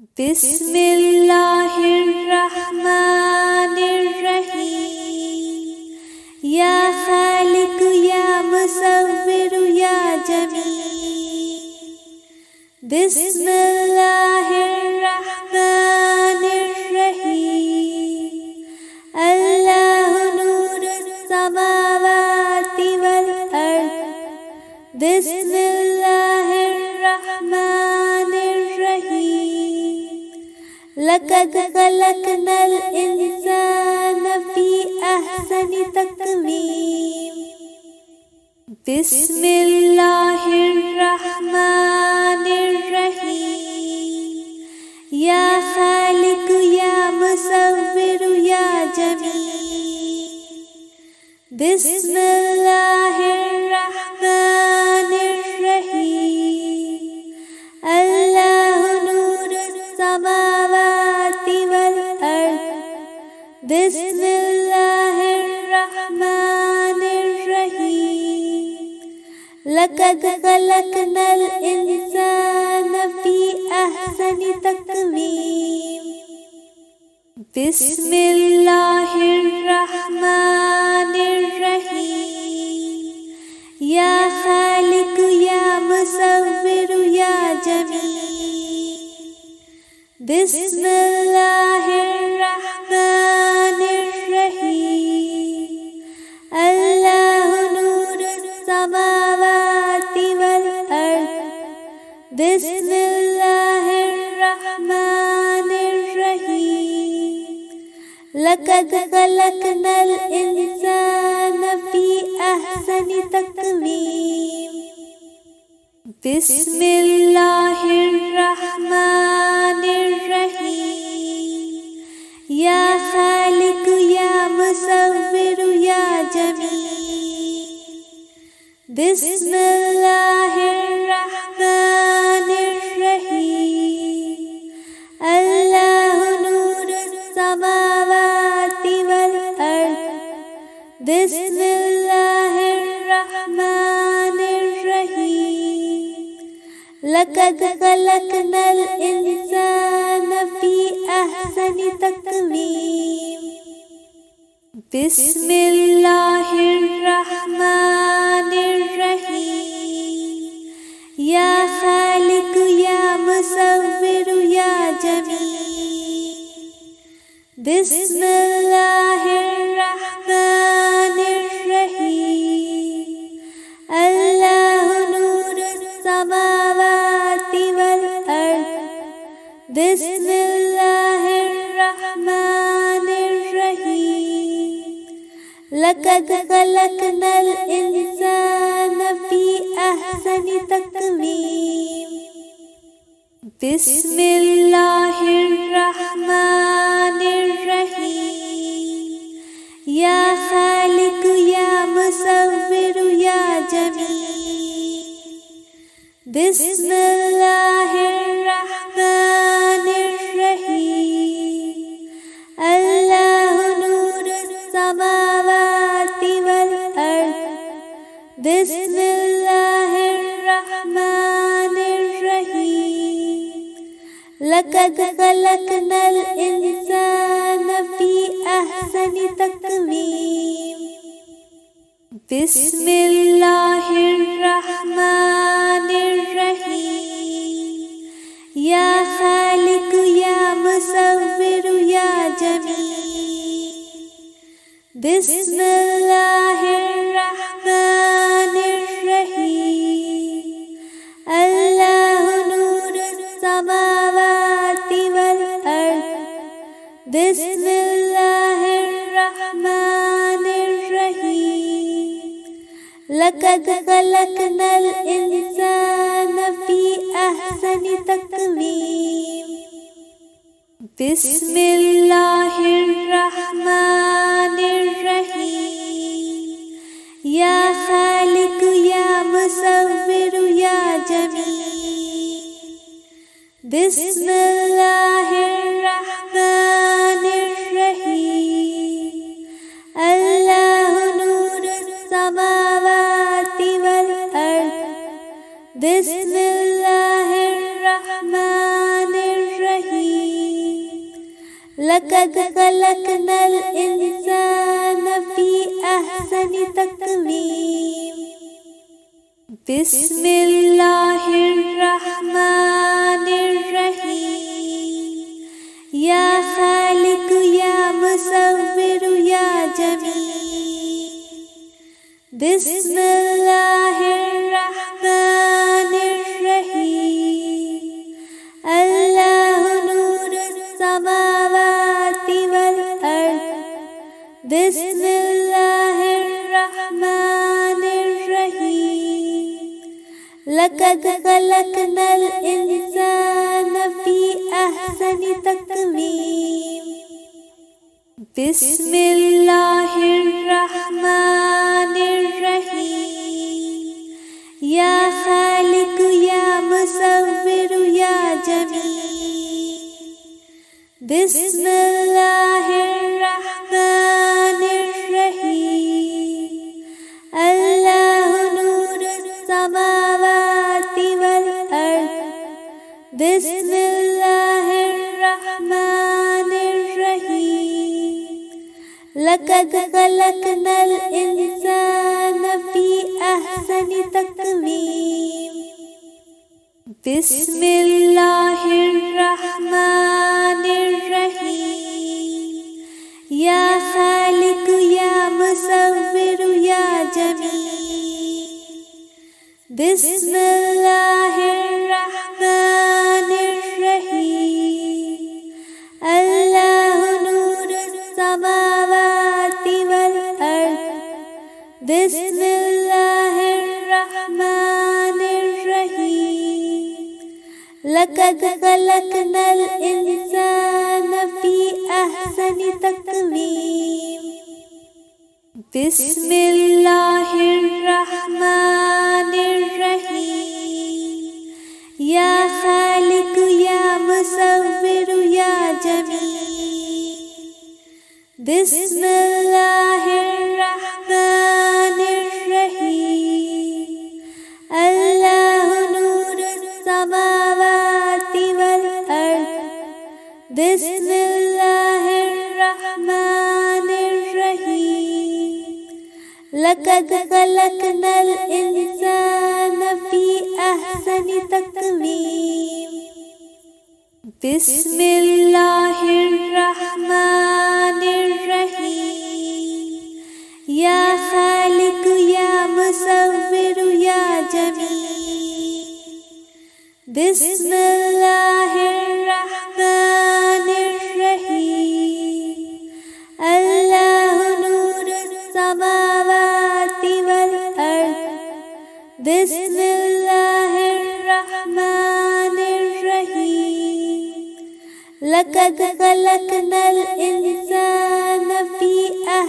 بسم الله الرحمن الرحيم يا خالق يا مصور يا جميل. بسم الله الرحمن الرحيم الله نور السماوات والأرض. بسم الله الرحمن الرحيم لقد خلقنا الإنسان في أحسن تقويم. بسم الله الرحمن الرحيم يا خالق يا مصور يا جميل. بسم الله الرحمن الرحيم الله نور السماوات. بسم الله الرحمن الرحيم لقد خلقنا الإنسان في أحسن تقويم. بسم الله الرحمن الرحيم يا خالق يا مصور يا جميل. بسم الله الرحمن بسم الله الرحمن الرحيم لقد خلقنا الإنسان في أحسن تقويم. بسم الله الرحمن الرحيم يا خالق يا مصور يا جميل. بسم الله الرحمن بسم الله الرحمن الرحيم لقد خلقنا الإنسان في أحسن تقويم. بسم الله الرحمن الرحيم يا خالق يا مصور يا جميل. بسم الله الرحمن بسم الله الرحمن الرحيم لقد خلقنا الإنسان في أحسن تقويم. بسم الله الرحمن الرحيم يا خالق يا مصور يا جميل. بسم الله الرحمن الله نور السماوات والأرض. بسم الله الرحمن الرحيم لقد خلقنا الإنسان في أحسن تقويم. بسم الله الرحمن الرحيم يا خالق يا مصور يا جميل. بسم الله الرحمن الرحيم الله نور السماوات والأرض. بسم الله الرحمن الرحيم لقد خلقنا الإنسان في أحسن تقويم. بسم الله الرحمن الرحيم يا خالق يا مصور يا جميل. بسم الله الرحمن الرحيم الله نور السماوات والأرض. بسم الله الرحمن الرحيم لقد خلقنا الإنسان في أحسن تقويم. بسم الله الرحمن الرحيم. يا خالق يا مصور يا جميل. بسم الله الرحمن الرحيم. الله نور السماوات والأرض. بسم الله الرحمن الرحيم. لقد خلقنا الإنسان في أحسن تقويم. بسم الله الرحمن الرحيم. يا خالق يا مصور يا جميل. بسم الله الرحمن الرحيم. الله نور السماوات والأرض. بسم الله الرحمن الرحيم. لقد خلقنا الإنسان في أحسن تقويم. بسم الله الرحمن الرحيم. يا خالق يا مصور يا جميل. بسم الله الرحمن الرحيم. الله نور السماوات والأرض. بسم الله الرحمن الرحيم. لقد خلقنا الإنسان في أحسن تقويم. بسم الله الرحمن الرحيم. يا خالق يا مصور يا جميل. بسم الله الرحمن الرحيم. الله نور السماوات والأرض. بسم الله الرحمن الرحيم. لقد خلقنا الإنسان في أحسن تقويم. بسم الله الرحمن الرحيم. يا خالق يا مصور يا جميل. بسم الله الرحمن الرحيم. الله نور السماوات والأرض. بسم الله الرحمن الرحيم. لقد خلقنا الإنسان في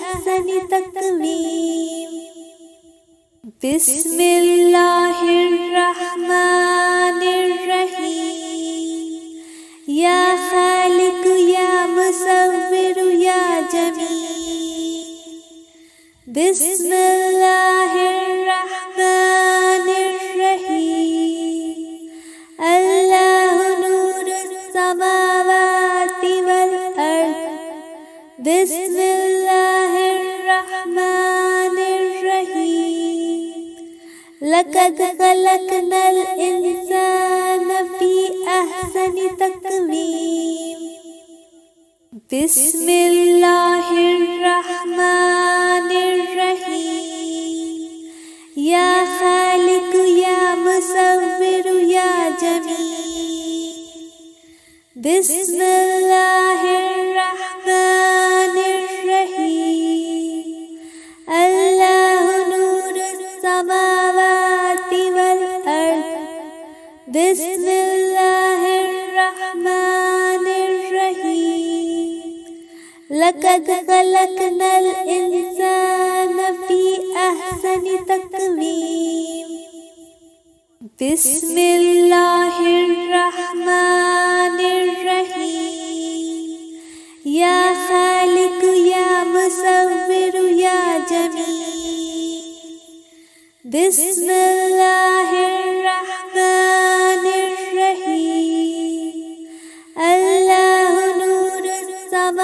أحسن تقويم. بسم الله الرحمن الرحيم. يا خالق يا مصور يا جميل. بسم الله الرحمن الرحيم. الله نور السماوات والأرض. بسم الله الرحمن الرحيم. لقد خلقنا الإنسان في أحسن تقويم. بسم الله الرحمن الرحيم. يا خالق يا مصور يا جميل. بسم الله الرحمن الرحيم. الله نور السماوات والأرض. بسم الله الرحمن الرحيم. لقد خلقنا الإنسان في أحسن تقويم. بسم الله الرحمن الرحيم. يا خالق يا مصور يا جميل. بسم الله الرحمن الرحيم. الله نور السماوات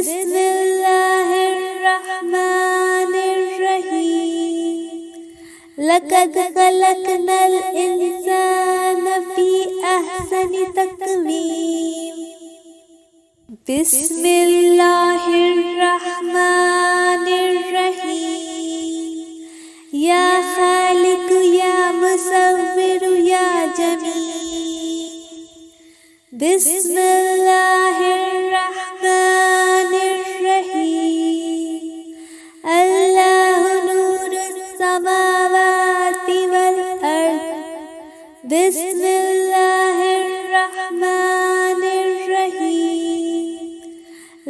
Bismillah Hir Rehman Nir Raheem. Laqad khalaqnal insana fi ahsani taqweem. Bismillah Hir Rehman Nir Raheem. Ya Khaliq ya Musawwir ya Jameel. Bismillah Hir Rehman Nir Raheem. Allahu nurus samawati wal ard. Bismillah Hir Rehman Nir Raheem.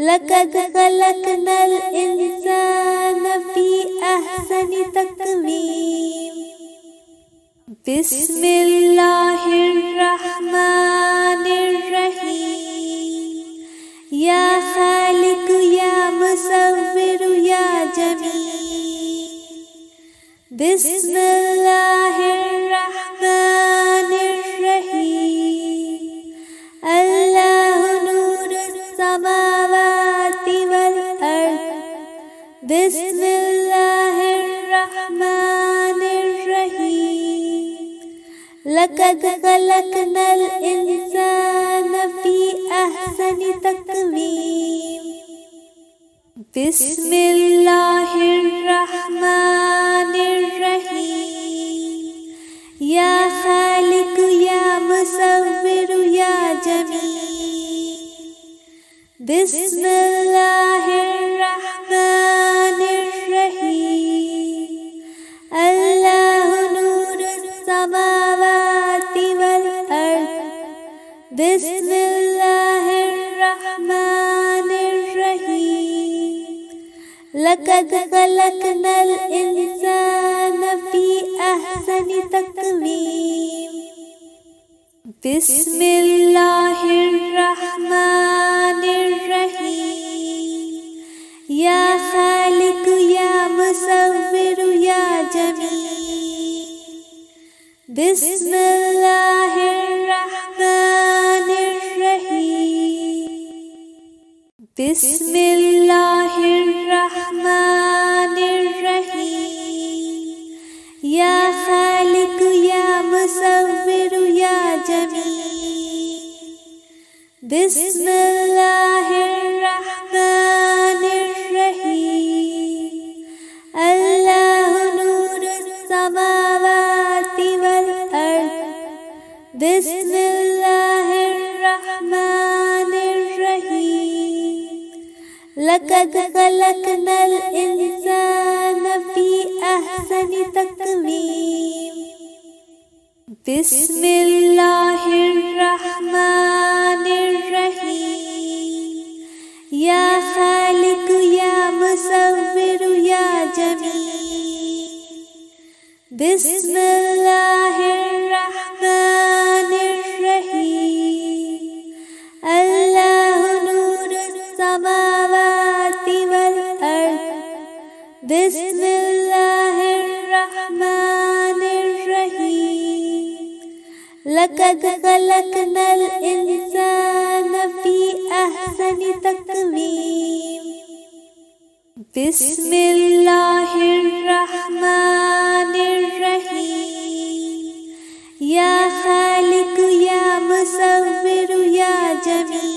Laqad khalaqnal insana fi ahsani taqweem. Bismillah Hir Rehman Nir Raheem. Ya Khaliq ya Musawwir ya Jameel. Bismillah Hir Rehman Nir Raheem. Allahu nurus samawati wal ard. Bismillah Hir Rehman Nir Raheem. لقد خلقنا الإنسان في أحسن تقويم. بسم الله الرحمن الرحيم. يا خالق يا مصور يا جميل. بسم الله الرحمن الرحيم. الله نور السماء Bismillah Hir Rehman Nir Raheem. Laqad khalaqnal insana fi ahsani taqweem. Bismillah Hir Rehman Nir Raheem. Ya Khaliq ya Musawwir ya Jameel. Bismillah Hir Rehman Bismillah Hir Rehman Nir Raheem. Ya Khaliq ya Musawwir ya Jameel. Bismillah Hir Rehman Nir Raheem. Allahu nurus samawati wal ard. Bismillah Hir Rehman Nir Raheem. لقد خلقنا الإنسان في أحسن تقويم. بسم الله الرحمن الرحيم. يا خالق يا مصور يا جميل. بسم الله الرحمن الرحيم. الله نور السماء Bismillah Hir Rehman Nir Raheem. Laqad khalaqnal insana fi ahsani taqweem. Bismillah Hir Rehman Nir Raheem. Ya Khaliq ya Musawwir ya Jameel.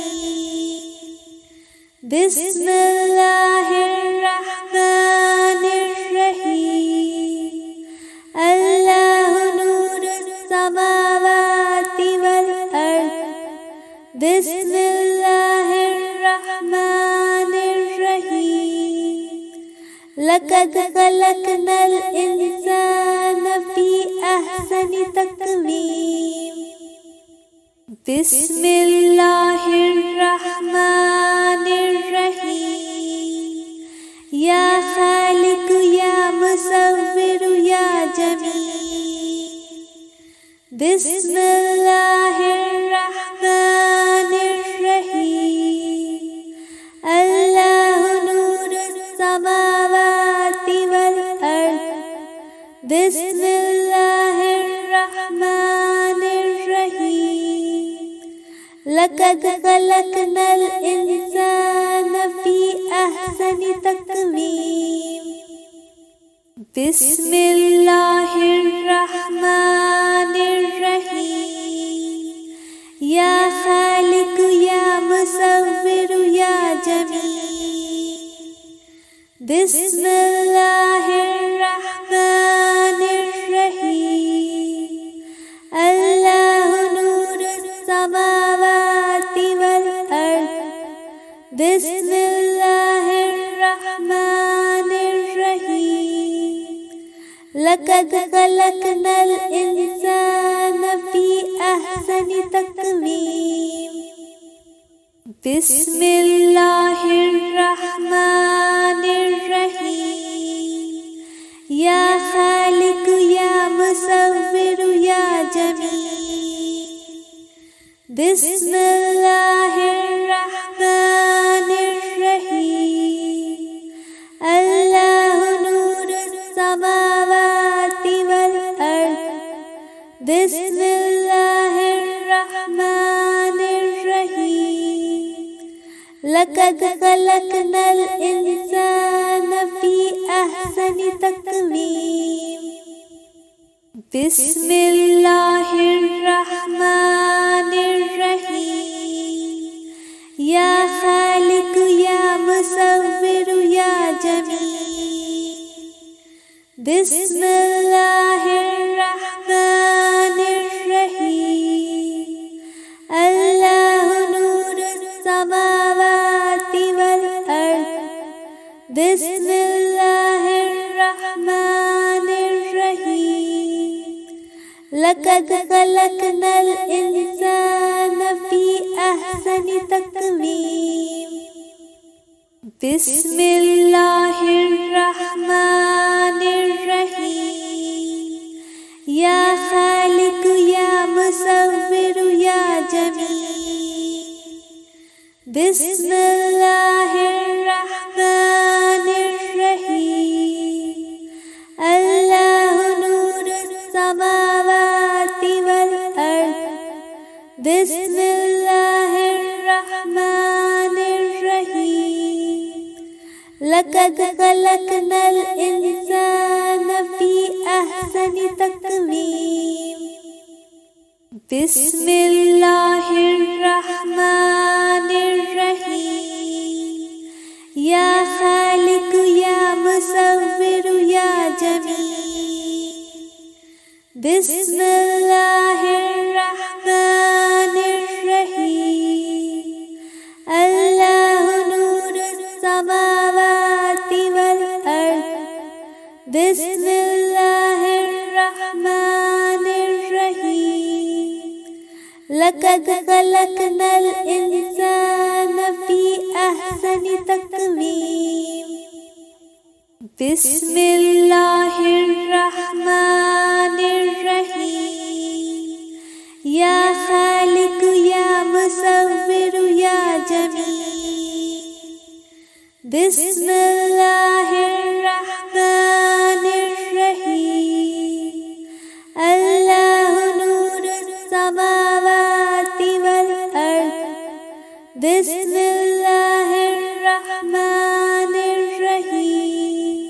Bismillah Hir Rehman Bismillah Hir Rehman Nir Raheem. Laqad khalaqnal insana fi ahsani taqweem. Bismillah Hir Rehman Nir Raheem. Ya Khaliq ya Musawwir ya Jameel. Bismillah Hir Rehman Bismillah Hir Rehman Nir Raheem. لقد خلقنا الإنسان في أحسن تقويم. بسم الله الرحمن الرحيم. يا خالق يا مصور يا جميل. بسم الله الرحمن الرحيم. الله نور السماوات والأرض. بسم الله الرحمن الرحيم. لقد خلقنا الإنسان في أحسن تقويم. بسم الله الرحمن الرحيم. يا خالق يا مصور يا جميل. بسم الله الرحمن الرحيم. الله نور السماوات والأرض. بسم الله الرحمن الرحيم. لقد خلقنا الإنسان في أحسن تقويم. بسم الله الرحمن الرحيم. يا خالق يا مصور يا جميل. بسم الله الرحمن الرحيم. الله نور السماوات والأرض. بسم الله الرحمن الرحيم. لقد خلقنا الإنسان في أحسن تقويم. بسم الله الرحمن الرحيم. يا خالق يا مصور يا جميل. بسم الله الرحمن الرحيم. الله نور السماوات والأرض. بسم الله الرحمن الرحيم. لقد خلقنا الإنسان في أحسن تقويم. بسم الله الرحمن الرحيم. يا خالق يا مصور يا جميل. بسم الله الرحمن الرحيم. الله نور السماوات والأرض. بسم الله الرحمن الرحيم. لقد خلقنا الإنسان في أحسن تقويم. بسم الله الرحمن الرحيم. يا خالق يا مصور يا جميل. بسم الله الرحمن الرحيم. الله نور السماوات والأرض. بسم الله الرحمن الرحيم.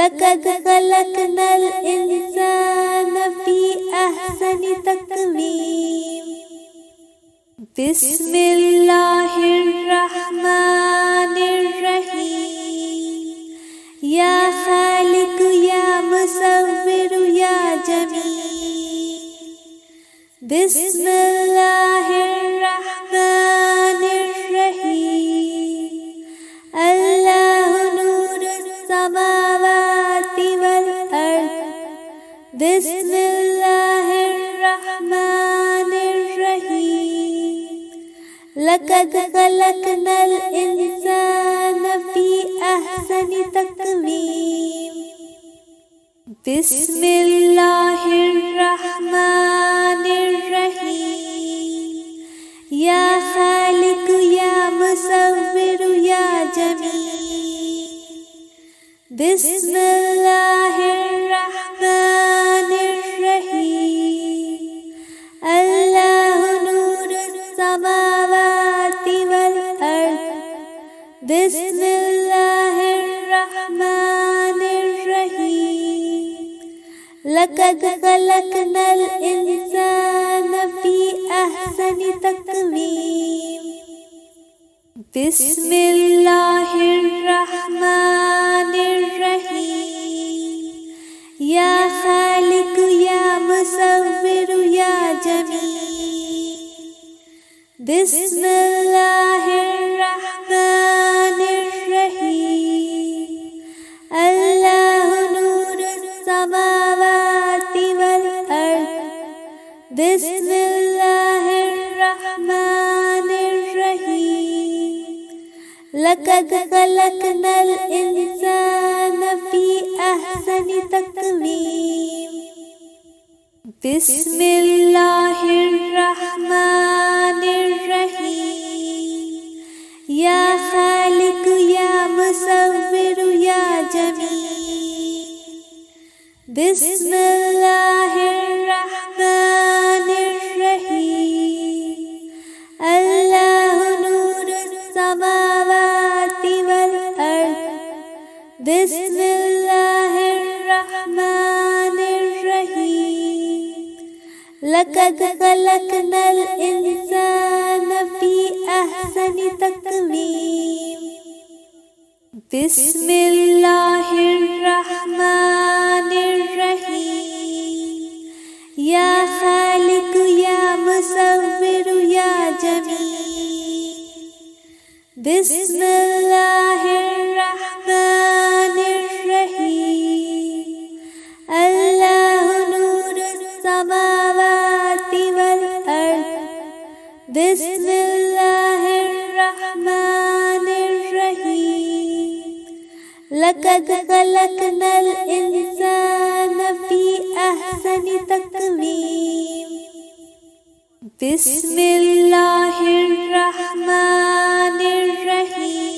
لقد خلقنا الإنسان في أحسن تقويم. بسم الله الرحمن الرحيم. يا خالق يا مصور يا جميل. بسم الله الرحمن الرحيم. الله نور السماوات والأرض. بسم الله الرحمن الرحيم. لقد خلقنا الإنسان في أحسن تقويم. بسم الله الرحمن الرحيم. يا خالق يا مصور يا جميل. بسم الله الرحمن الرحيم. الله نور السماوات بسم الله الرحمن الرحيم يا خالق يا مصور يا جميل بسم الله الرحمن الرحيم الله نور السماوات والأرض بسم الله الرحمن الرحيم لقد خلقنا الإنسان في أحسن تقويم بسم الله الرحمن الرحيم يا خالق يا مصور يا جميل بسم الله الرحمن الرحيم الله نور السماوات بسم الله الرحمن الرحيم لقد خلقنا الإنسان في أحسن تقويم بسم الله الرحمن الرحيم يا خالق يا مصور يا جميل بسم الله الرحمن الله نور السماوات والأرض بسم الله الرحمن الرحيم لقد خلقنا الإنسان في أحسن تقويم بسم الله الرحمن الرحيم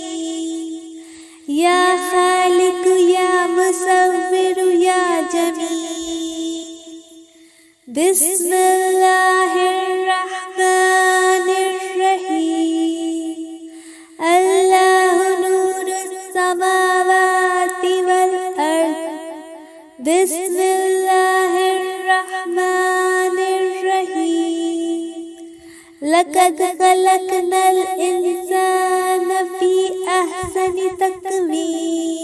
يا خالق يا مصور يا جميل بسم الله الرحمن الرحيم الله نور السماوات والأرض بسم الله الرحمن الرحيم لقد خلقنا الإنسان في أحسن تقويم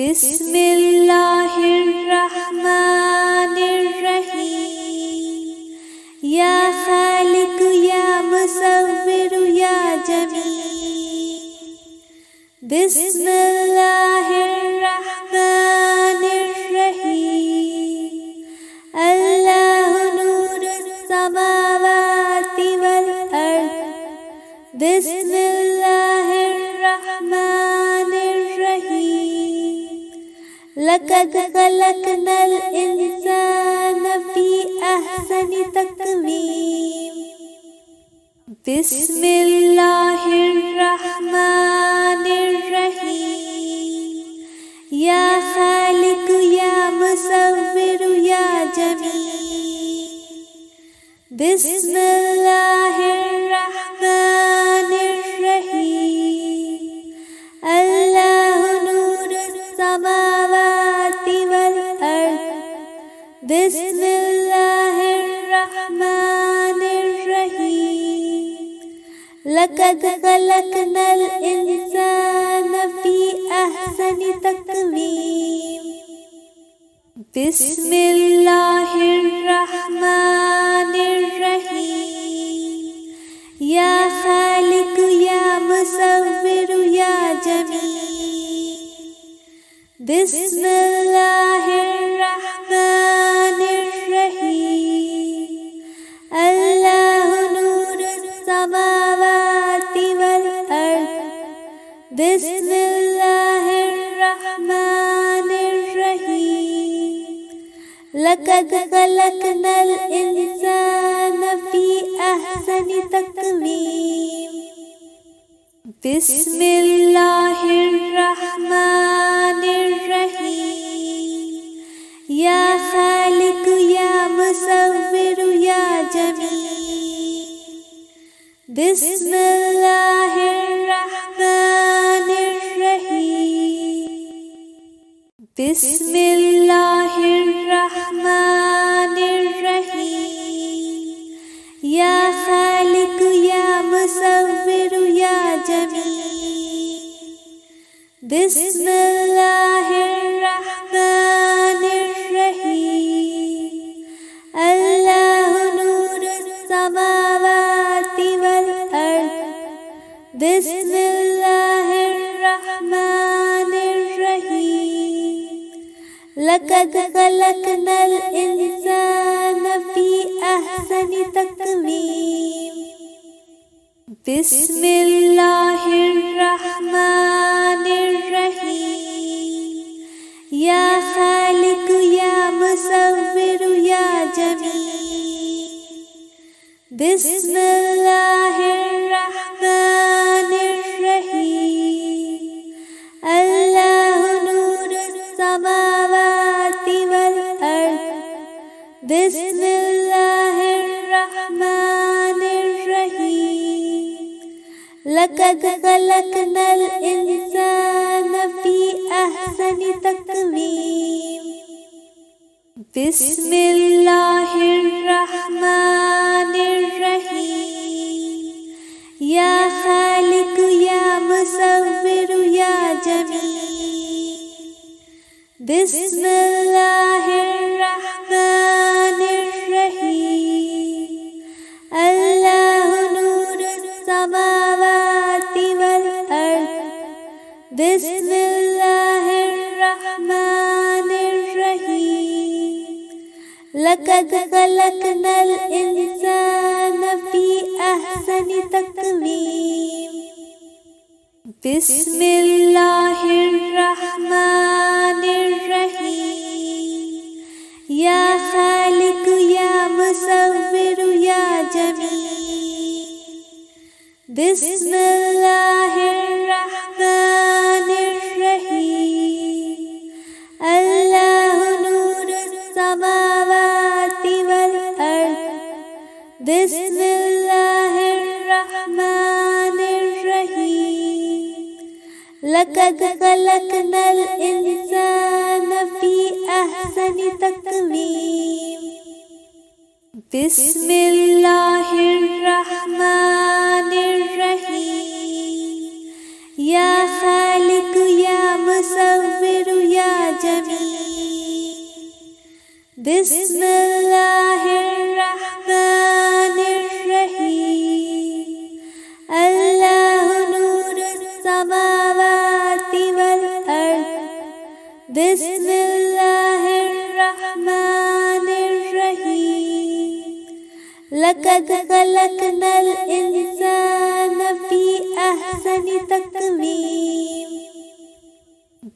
بسم الله الرحمن الرحيم يا خالق يا مصور يا جميل بسم الله الرحمن الرحيم الله نور السماوات والأرض بسم الله الرحمن الرحيم لقد خلقنا الإنسان في أحسن تقويم بسم الله الرحمن الرحيم يا خالق يا مصور يا جميل بسم الله الرحمن الرحيم الله نور السماوات والأرض بسم الله الرحمن الرحيم لقد خلقنا الإنسان في أحسن تقويم بسم الله الرحمن الرحيم يا خالق يا مصور يا جميل بسم الله الرحمن الرحيم الله نور السماوات والأرض بسم الله الرحمن الرحيم لقد خلقنا الإنسان في أحسن تقويم بسم الله الرحمن الرحيم يا خالق يا مصور يا جميل بسم الله الرحمن الرحيم بسم الله الرحمن الرحيم يا خالق يا مصور Bismillah Hir Rehman Nir Raheem. Allahu Nur As-Samawati Wal Ard. Bismillah Hir Rehman Nir Raheem. Laqad khalaqnal insana fi ahsani taqweem. Bismillah Hir Rehman. يا خالق يا مصور يا جميل. بسم الله الرحمن الرحيم. الله نور السماوات والأرض. بسم الله الرحمن الرحيم. لقد خلقنا الإنسان في أحسن تقويم. بسم الله الرحمن الرحيم. يا خالق يا مصور يا جميل. بسم الله الرحمن الرحيم. الله نور السماوات والأرض. بسم لقد خلقنا الإنسان في أحسن تقويم. بسم الله الرحمن الرحيم. يا خالق يا مصور يا جميل. بسم الله الرحمن الرحيم. الله نور السماوات. بسم الله الرحمن الرحيم. لقد خلقنا الإنسان في أحسن تقويم. بسم الله الرحمن الرحيم. يا خالق يا مصور يا جميل. بسم الله الرحمن. بسم الله الرحمن الرحيم. لقد خلقنا الإنسان في أحسن تقويم.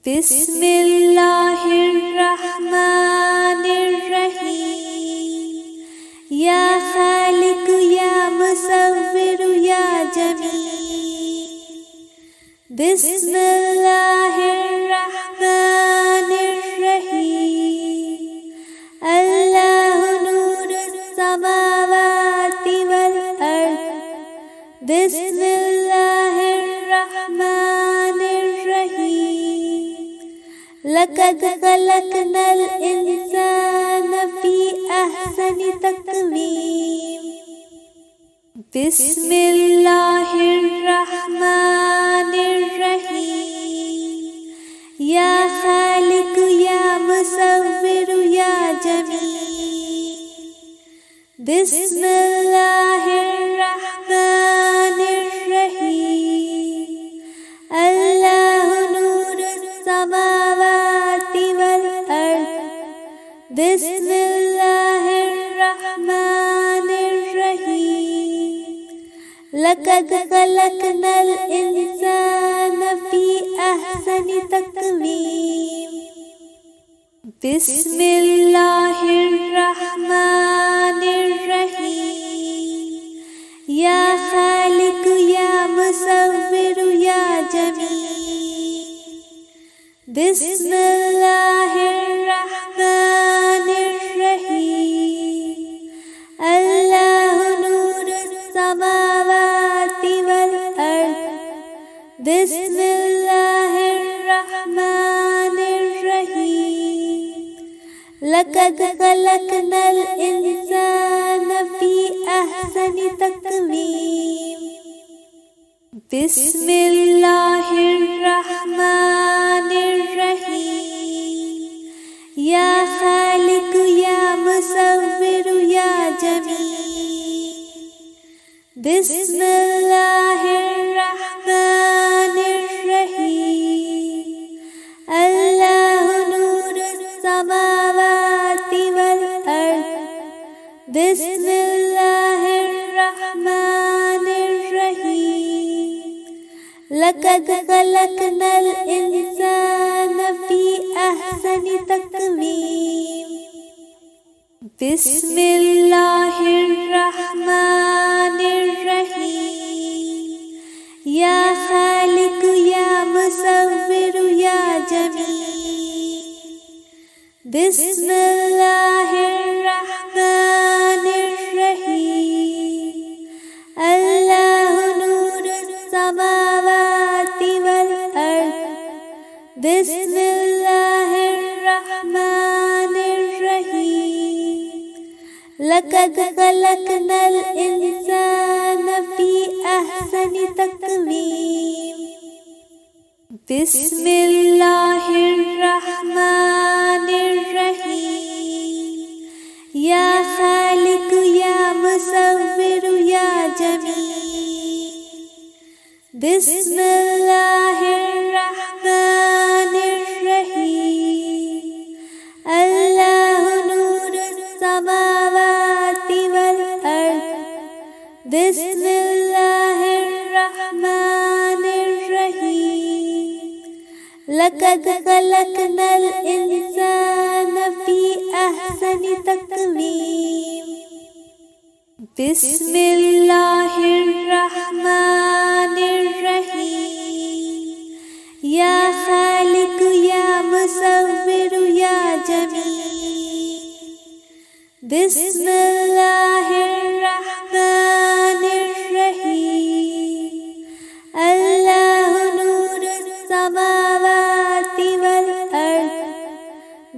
بسم الله الرحمن الرحيم. يا خالق يا مصور يا جميل. بسم الله الرحمن. بسم الله الرحمن الرحيم. لقد خلقنا الإنسان في أحسن تقويم. بسم الله الرحمن الرحيم. يا خالق يا مصور يا جميل. بسم الله الرحمن. بسم الله الرحمن الرحيم. لقد خلقنا الإنسان في أحسن تقويم. بسم الله الرحمن الرحيم. يا خالق يا مصور يا جميل. بسم الله الرحمن. بسم الله الرحمن الرحيم. لقد خلقنا الإنسان في أحسن تقويم. بسم الله الرحمن الرحيم يا خالق يا مصور يا جميل بسم الله الرحمن الرحيم الله نور السماوات والأرض بسم الله الرحمن الرحيم لقد خلقنا الإنسان في أحسن تقويم بسم الله الرحمن الرحيم يا خالق يا مصور يا جميل بسم الله الرحمن الرحيم الله نور السماوات بسم الله الرحمن الرحيم لقد خلقنا الإنسان في أحسن تقويم بسم الله الرحمن الرحيم يا خالق يا مصور يا جميل بسم الله الرحمن بسم الله الرحمن الرحيم لقد خلقنا الإنسان في أحسن تقويم بسم الله الرحمن الرحيم يا خالق يا مصور يا جميل بسم الله الرحمن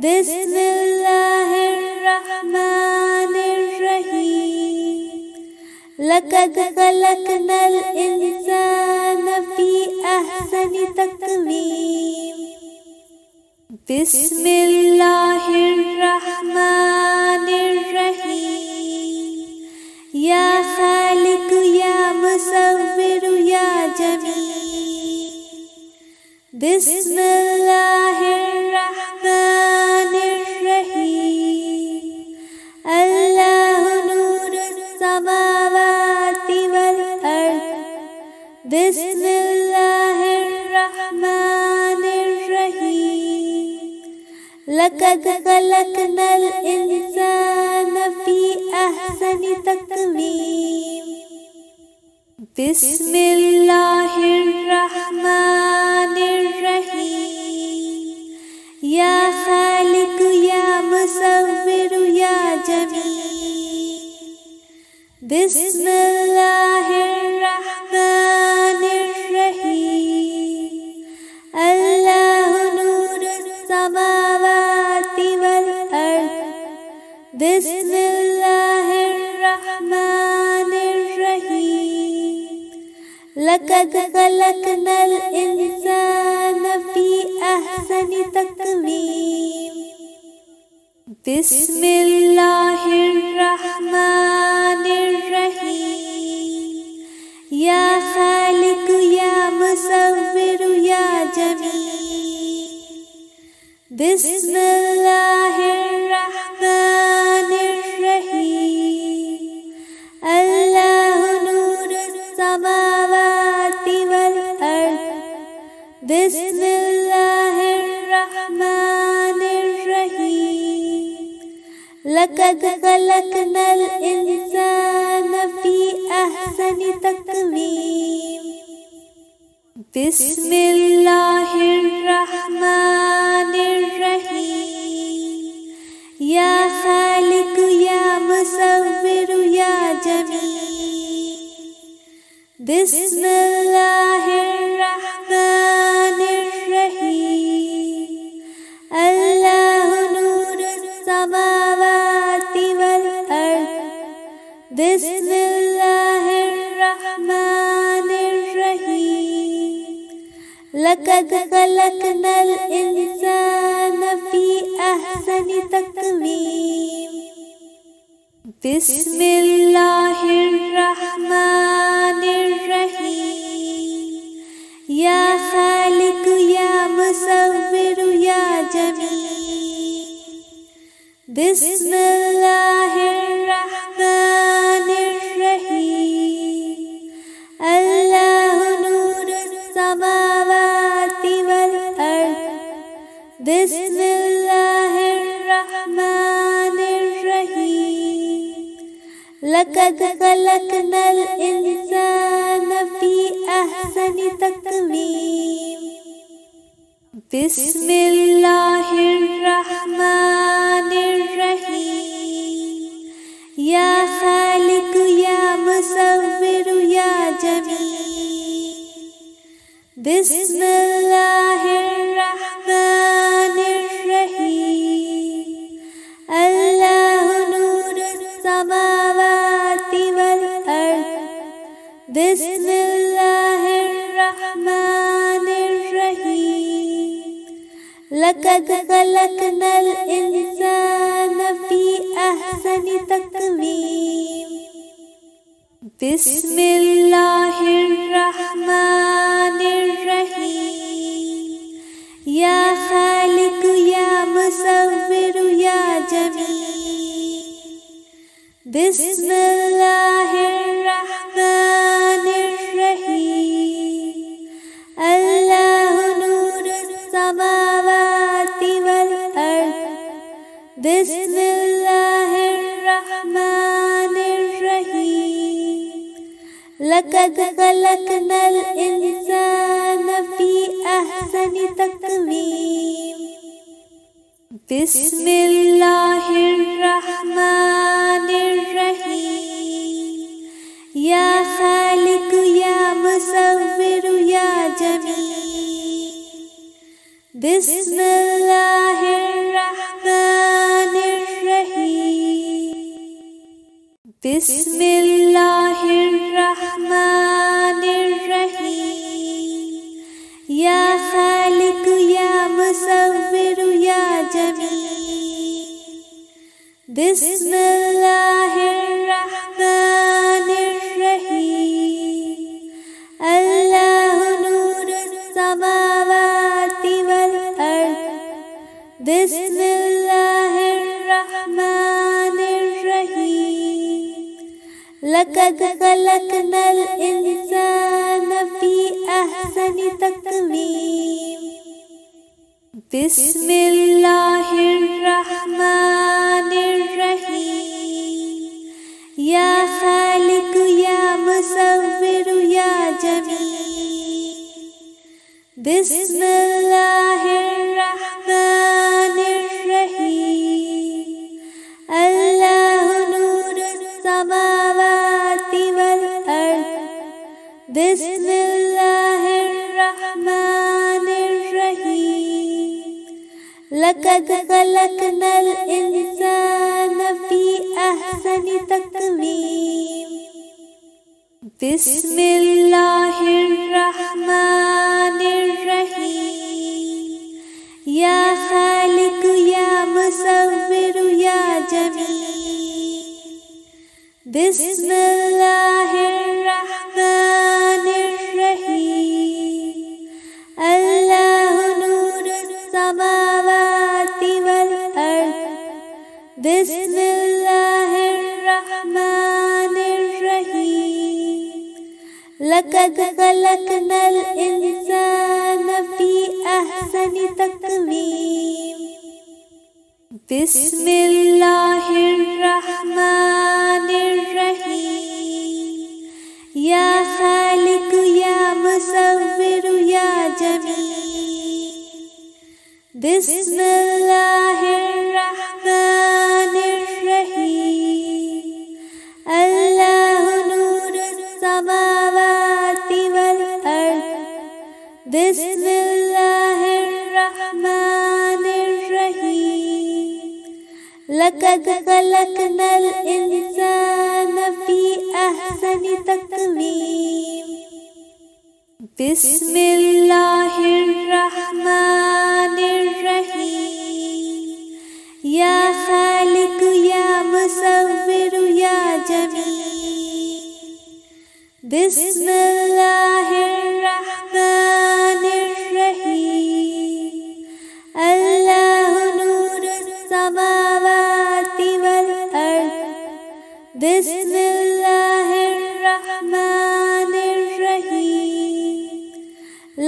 بسم الله الرحمن الرحيم لقد خلقنا الإنسان في أحسن تقويم بسم الله الرحمن الرحيم يا خالق يا مصور يا جميل بسم الله الرحمن بسم الله الرحمن الرحيم لقد خلقنا الإنسان في أحسن تقويم بسم الله الرحمن الرحيم يا خالق يا مصور يا جميل بسم الله الرحمن بسم الله الرحمن الرحيم لقد خلقنا الإنسان في أحسن تقويم بسم الله الرحمن الرحيم يا خالق يا مصور يا جميل بسم الله الرحمن بسم الله الرحمن الرحيم لقد خلقنا الإنسان في أحسن تقويم بسم الله الرحمن الرحيم يا خالق يا مصور يا جميل بسم الله الرحمن بسم الله الرحمن الرحيم. لقد خلقنا الإنسان في أحسن تقويم. بسم الله الرحمن الرحيم. يا خالق يا مصور يا جميل. بسم الله الرحمن الرحيم. الله نور السماوات والأرض. بسم الله الرحمن الرحيم. لقد خلقنا الإنسان في أحسن تقويم. بسم الله الرحمن الرحيم. يا خالق يا مصور يا جميل. بسم الله الرحمن الرحيم. الله نور السماوات والأرض. بسم الله الرحمن الرحيم. لقد خلقنا الإنسان في أحسن تقويم. بسم الله الرحمن الرحيم. يا خالق يا مصور يا جميل. بسم الله الرحمن الرحيم. الله نور السماوات والأرض. بسم الله الرحمن الرحيم. لقد خلقنا الإنسان في أحسن تقويم. بسم الله الرحمن الرحيم. يا خالق يا مصور يا جميل. بسم الله الرحمن الرحيم. بسم الله الرحمن الرحيم. يا خالق يا مصور يا جميل. بسم الله الرحمن الرحيم. الله نور السماوات والأرض. بسم الله الرحمن الرحيم. لقد خلقنا الإنسان في أحسن تقويم. بسم الله الرحمن الرحيم. يا خالق يا مصور يا جميل. بسم الله الرحمن الرحيم. الله نور السماوات والأرض. بسم الله الرحمن الرحيم. لقد خلقنا الإنسان في أحسن تقويم. بسم الله الرحمن الرحيم. يا خالق يا مصور يا جميل. بسم الله الرحمن الرحيم. الله نور السماوات والأرض. بسم الله الرحمن الرحيم. لقد خلقنا الإنسان في أحسن تقويم. بسم الله الرحمن الرحيم. يا خالق يا مصور يا جميل. بسم الله الرحمن الرحيم. الله نور السماوات والأرض. بسم الله الرحمن الرحيم. لقد خلقنا الإنسان في أحسن تقويم. بسم الله Bismillah Hir Rehman Nir Raheem. Allahu Nurus Samawati wal Ard. Bismillah Hir Rehman Nir Raheem.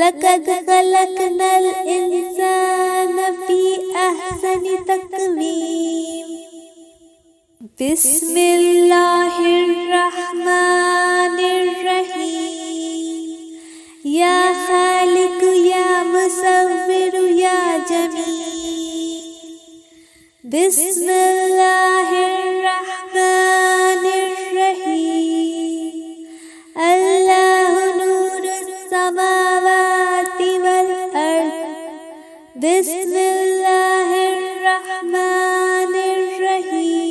Laqad khalaqnal insana fi ahsani taqweem. Bismillah Hir Rehman Nir Raheem. Ya Khaliq, Ya Musawwir, Ya Jameel. Bismillah Hir Rehman Nir Raheem. Allahu Nurus Samawati wal Ard. Bismillah Hir Rehman Nir Raheem.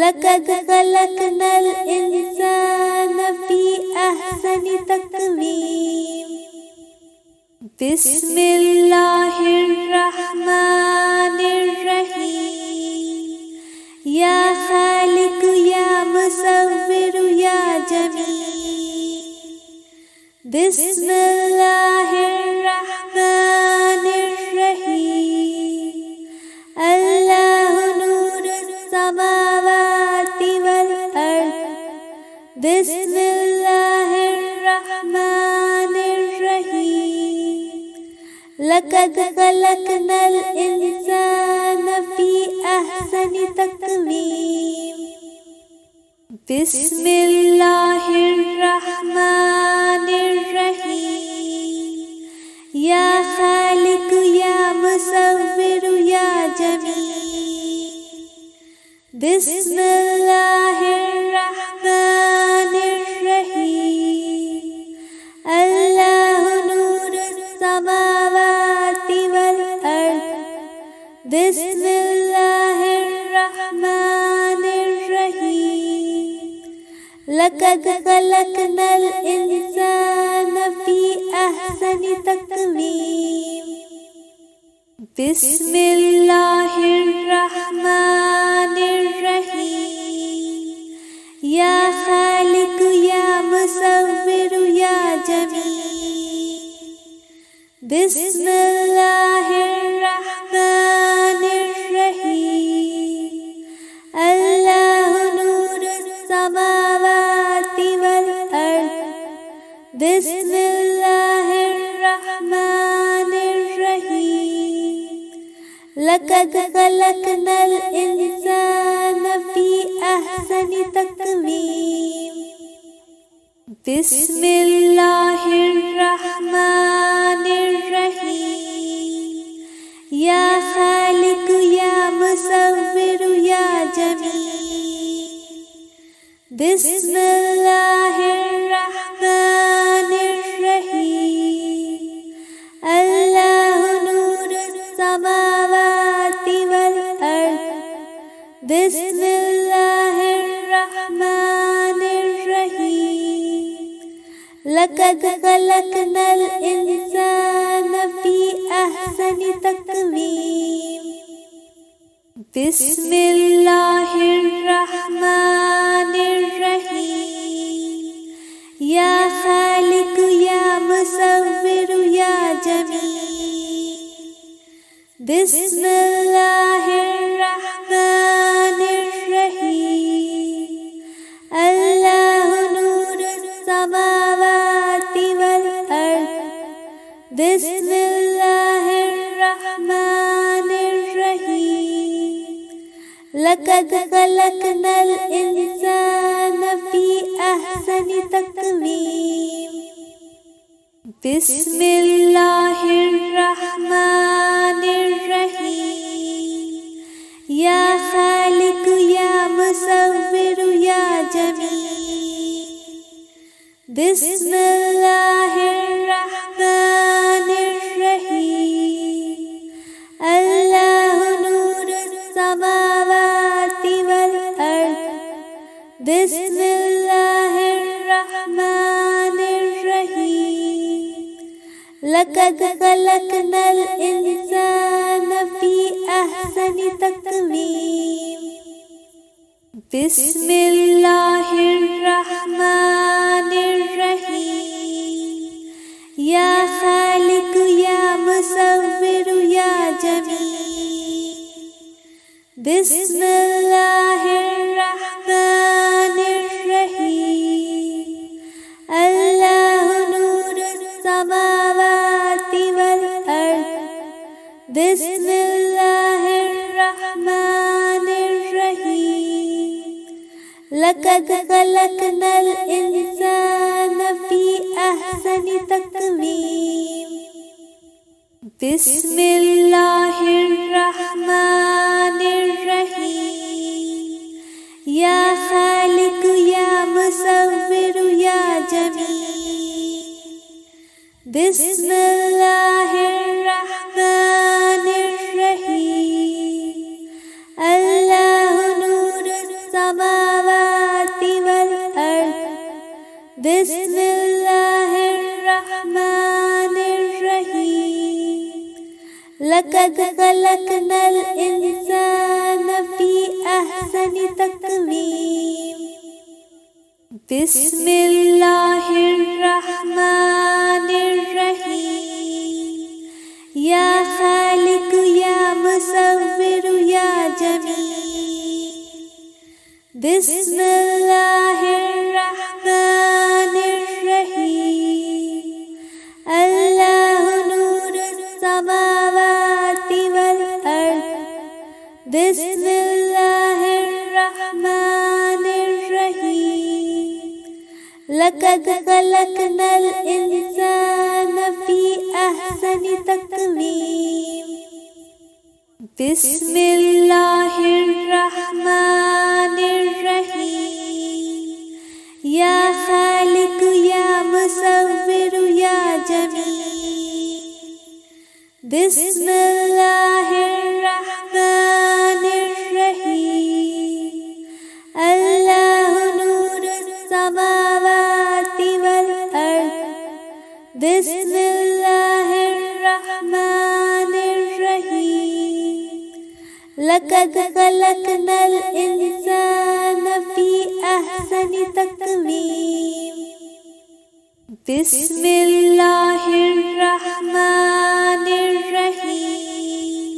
لقد خلقنا الإنسان في أحسن تقويم. بسم الله الرحمن الرحيم. يا خالق، يا مصور، يا جميل. بسم الله الرحمن الرحيم. الله نور السماء. Bismillah Hir Rehman Nir Raheem. Laqad khalaqnal insana fi ahsani taqweem. Bismillah Hir Rehman Nir Raheem. Ya Khaliq, Ya Musawwir, Ya Jameel. Bismillah Hir Rehman. Bismillah Hir Rehman Nir Raheem. Laqad khalaqnal insana fi ahsani taqweem. Bismillah Hir Rehman Nir Raheem. Ya Khaliq, Ya Musawwir, Ya Jameel. Bismillah Hir Rehman. Bismillah Hir Rehman Nir Raheem. Laqad khalaqnal insana fi ahsani taqweem. Bismillah Hir Rehman Nir Raheem. Ya Khaliq, Ya Musawwir, Ya Jameel. Bismillah Hir Rehman. Bismillah Hir Rehman Nir Raheem. Laqad khalaqnal insana fi ahsani taqweem. Bismillah Hir Rehman Nir Raheem. Ya Khaliq, Ya Musawwir, Ya Jameel. Bismillah Hir Rehman. Bismillah Hir Rehman Nir Raheem. Laqad khalaqnal insana fi ahsani taqweem. Bismillah Hir Rehman Nir Raheem. Ya Khaliq, Ya Musawwir, Ya Jameel. Bismillah Hir Rehman. Bismillah Hir Rehman Nir Raheem. Laqad khalaqnal insana fi ahsani taqweem. Bismillah Hir Rehman. خلقنا الإنسان في أحسن تقويم. بسم الله الرحمن الرحيم. يا خالق يا مصور يا جميل. بسم الله الرحمن الرحيم. الله نور السماوات والأرض. بسم الله الرحمن الرحيم. لقد خلقنا الإنسان في أحسن تقويم. بسم الله الرحمن الرحيم. يا خالق يا مصور يا جميل. بسم الله الرحمن الرحيم. الله نور السماوات والأرض. بسم الله الرحمن الرحيم. لقد خلقنا الإنسان في أحسن تقويم. بسم الله الرحمن الرحيم. يا خالق يا مصور يا جميل. بسم الله الرحمن الرحيم. الله نور السماوات والأرض. بسم الله الرحمن الرحيم. لقد خلقنا الإنسان في أحسن تقويم. بسم الله الرحمن الرحيم.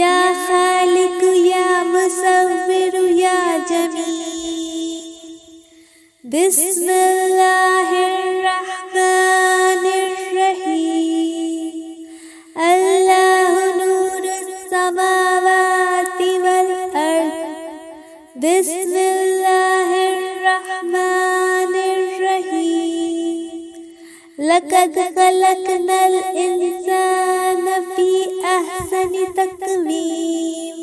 يا خالق يا مصور يا جميل. بسم الله الرحمن الرحيم. الله نور السماوات والأرض. بسم الله الرحمن الرحيم. لقد خلقنا الإنسان في أحسن تقويم.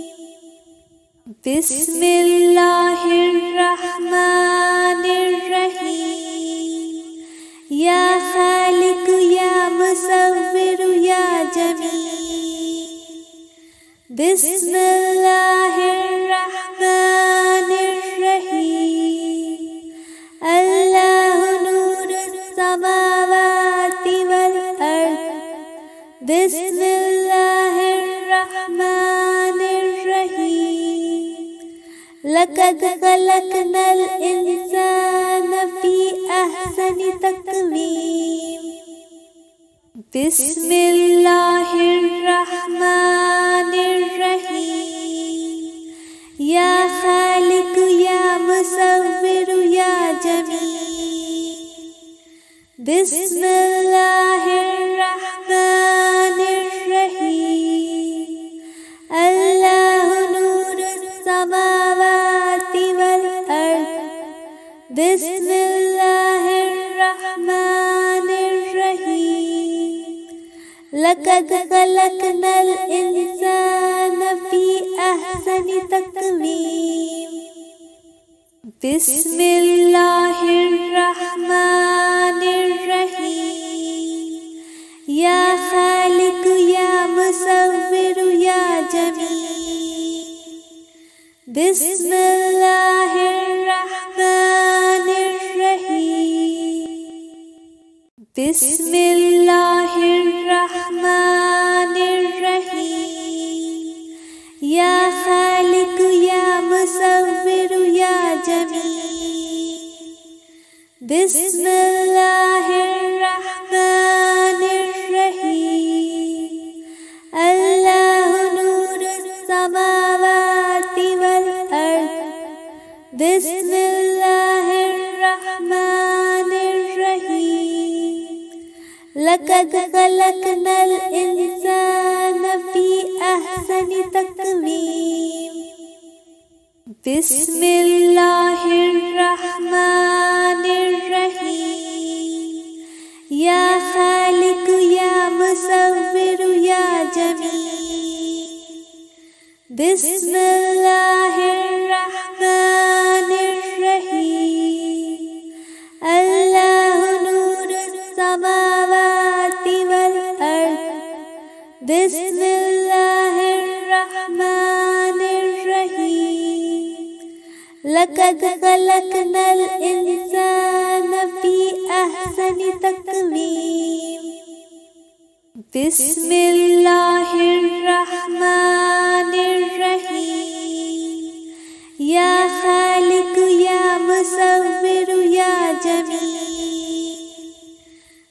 بسم الله الرحمن الرحيم. يا خالق يا مصور يا جميل. بسم الله الرحمن الرحيم. الله نور السماوات والأرض. بسم الله الرحمن الرحيم. لقد خلقنا الإنسان في أحسن تقويم. بسم الله الرحمن الرحيم. يا خالق يا مصور يا جميل. بسم الله الرحمن الرحيم. الله نور السماوات والأرض. بسم الله الرحمن الرحيم. لقد خلقنا الإنسان في أحسن تقويم. بسم الله الرحمن الرحيم. يا خالق يا مصور يا جميل. بسم الله الرحمن الرحيم. بسم الله الرحمن الرحيم. يا خالق يا مصور يا جميل. بسم الله الرحمن الرحيم. الله نور السماوات والأرض. بسم الله الرحمن الرحيم. لقد خلقنا الإنسان في أحسن تقويم. بسم الله الرحمن الرحيم يا خالق يا مصور يا جميل بسم الله الرحمن الرحيم الله نور السماوات والأرض بسم الله الرحمن الرحيم لقد خلقنا الإنسان في أحسن تقويم بسم الله الرحمن الرحيم يا خالق يا مصور يا جميل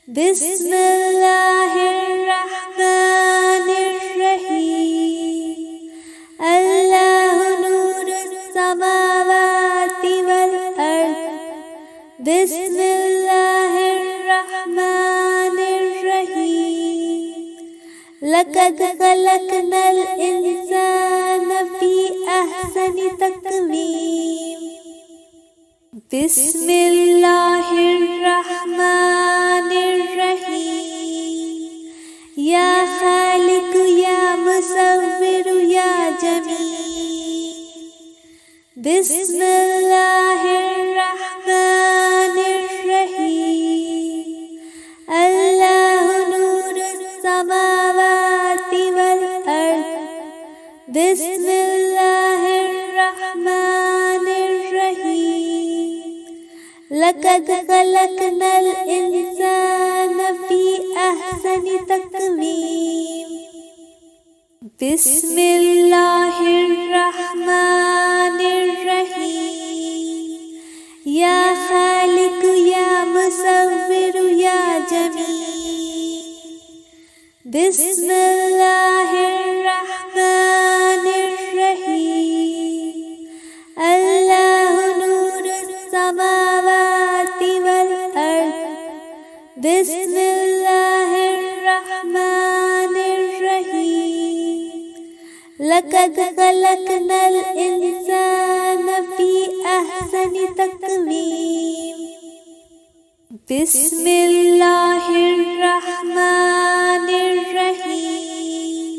بسم الله الرحمن الرحيم الله نور السماوات بسم الله الرحمن الرحيم لقد خلقنا الإنسان في أحسن تقويم بسم الله الرحمن الرحيم يا خالق يا مصور يا جميل بسم الله الرحمن بسم الله الرحمن الرحيم لقد خلقنا الإنسان في أحسن تقويم بسم الله الرحمن الرحيم يا خالق يا مصور يا جميل بسم الله الرحمن بسم الله الرحمن الرحيم لقد خلقنا الإنسان في أحسن تقويم بسم الله الرحمن الرحيم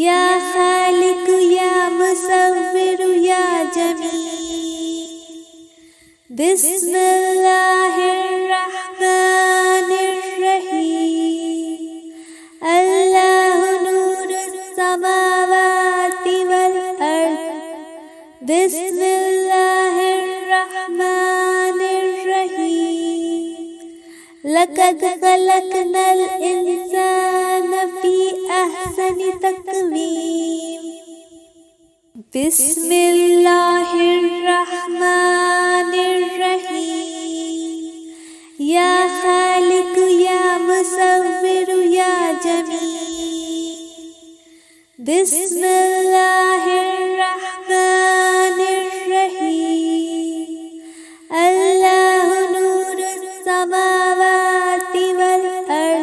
يا خالق يا مصور يا جميل بسم الله الرحمن الله نور السماوات والأرض بسم الله الرحمن الرحيم لقد خلقنا الإنسان في أحسن تقويم بسم الله الرحمن الرحيم يا خالق يا مصور يا جميل بسم الله الرحمن الرحيم الله نور السماوات والأرض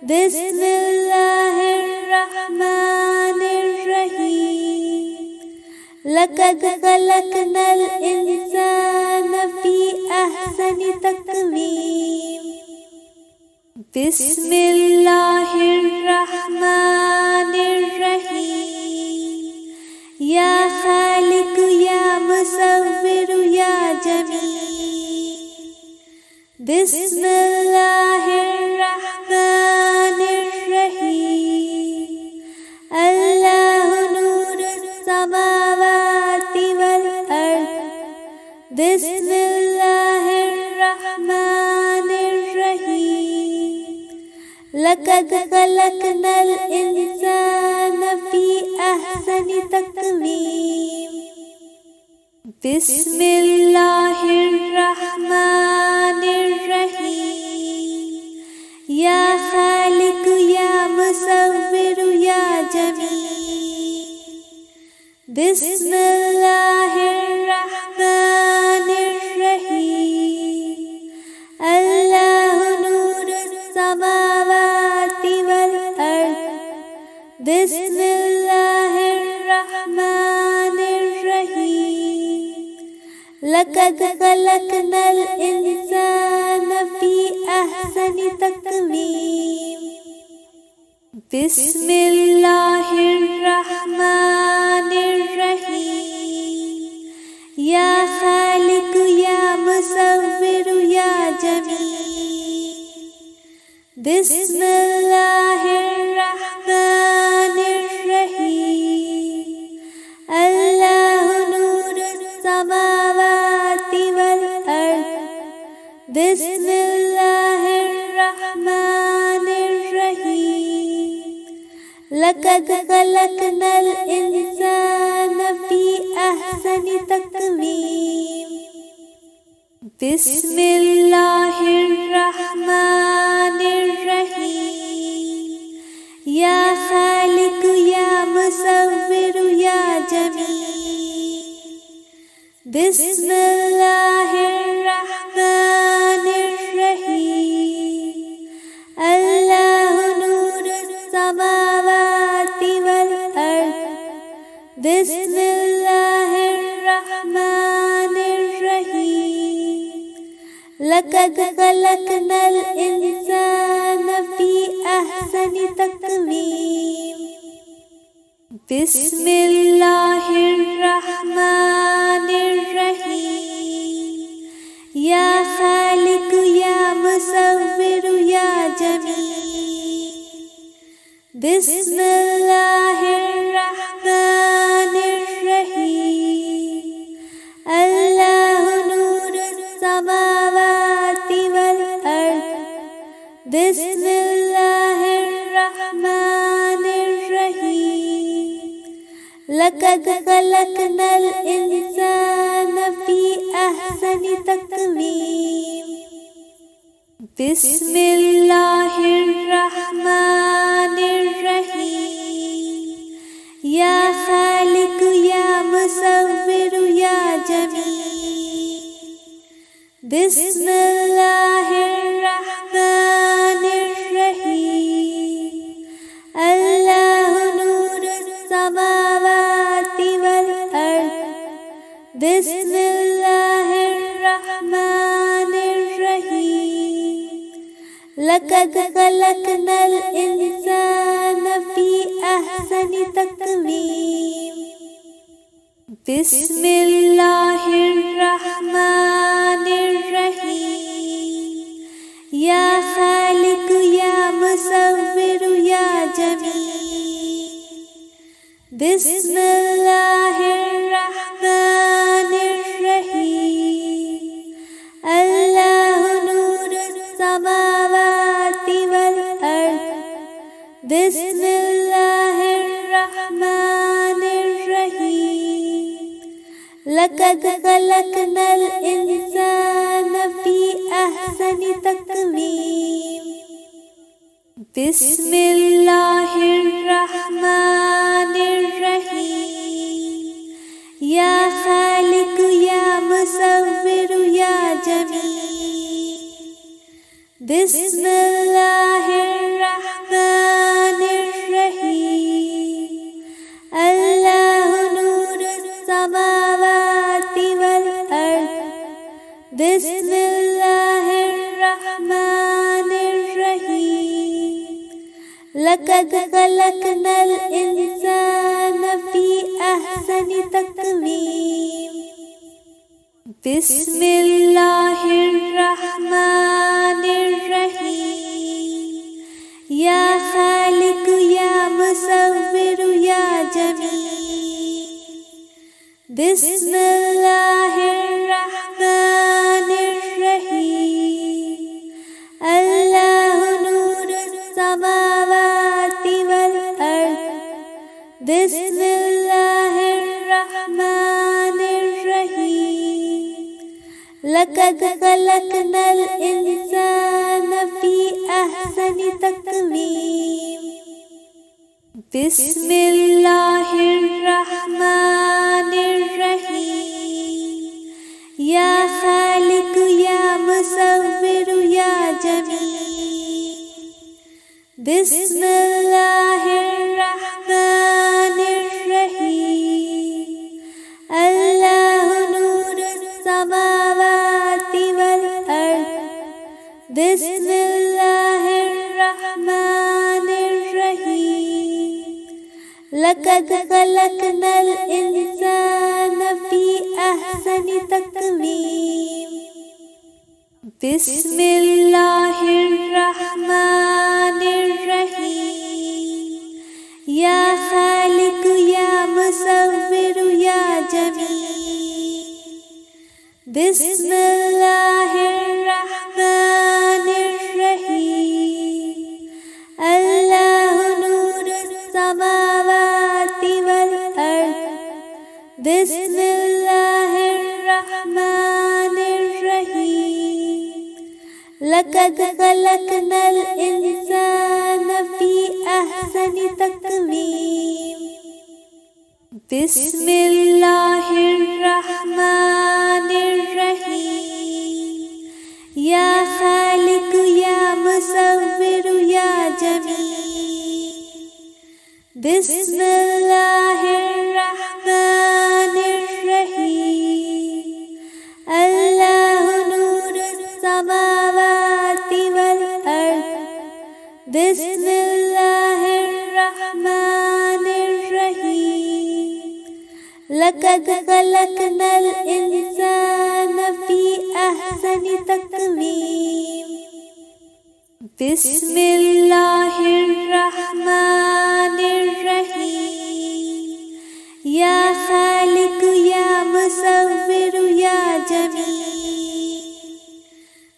بسم الله الرحمن الرحيم لقد خلقنا الإنسان في أحسن تقويم بسم الله الرحمن الرحيم يا خالق يا مصور يا جميل بسم الله الرحمن الرحيم الله نور السماوات والأرض بسم الله الرحمن الرحيم لقد خلقنا الإنسان في أحسن تقويم بسم الله الرحمن الرحيم يا خالق يا مصور يا جميل بسم الله الرحمن الرحيم الله نور السماوات والأرض بسم الله الرحمن الرحيم لقد خلقنا الإنسان في أحسن تقويم. بسم الله الرحمن الرحيم. يا خالق يا مصور يا جميل. بسم الله الرحمن الرحيم. الله نور السماوات والأرض. بسم الله الرحمن الرحيم. لقد خلقنا الإنسان في أحسن تقويم. بسم الله الرحمن الرحيم. يا خالق يا مصور يا جميل. بسم الله الرحمن الرحيم. الله نور السماوات والأرض. بسم الله الرحمن الرحيم. لقد خلقنا الإنسان في أحسن تقويم. بسم الله الرحمن الرحيم. يا خالق يا مصور يا جميل. بسم الله الرحمن الرحيم. الله نور السماوات والأرض. بسم الله الرحمن الرحيم. لقد خلقنا الإنسان في أحسن تقويم. بسم الله الرحمن الرحيم. يا خالق يا مصور يا جميل. بسم الله الرحمن الرحيم. الله نور السماوات والأرض. بسم الله الرحمن الرحيم. لقد خلقنا الإنسان في أحسن تقويم. بسم الله الرحمن الرحيم. يا خالق يا مصور يا جميل. بسم الله الرحمن الرحيم. الله نور السماوات والأرض. بسم الله الرحمن الرحيم. لقد خلقنا الإنسان في أحسن تقويم. بسم الله الرحمن الرحيم. يا خالق يا مصور يا جميل. بسم الله الرحمن الرحيم. الله نور السماوات والأرض. بسم الله الرحمن الرحيم. لقد خلقنا الإنسان في أحسن تقويم. بسم الله الرحمن الرحيم. يا خالق يا مصور يا جميل. بسم الله الرحمن الرحيم. الله نور السماوات والأرض. بسم الله الرحمن الرحيم. لقد خلقنا الإنسان في أحسن تقويم. بسم الله الرحمن الرحيم. يا خالق يا مصور يا جميل. بسم الله الرحمن الرحيم. الله نور السماوات Bismillah Hir Rehman Nir Raheem. لقد خلقنا الإنسان في أحسن تقويم. بسم الله الرحمن الرحيم. يا خالق يا مصور يا جميل. بسم الله الرحمن الرحيم. الله نور السماوات والأرض. بسم الله الرحمن الرحيم. لقد خلقنا الإنسان في أحسن تقويم. بسم الله الرحمن الرحيم. يا خالق يا مصور يا جميل. بسم الله الرحمن الرحيم. الله نور السماوات والأرض. بسم الله الرحمن الرحيم. لقد خلقنا الإنسان في أحسن تقويم. بسم الله الرحمن الرحيم. يا خالق يا مصور يا جميل.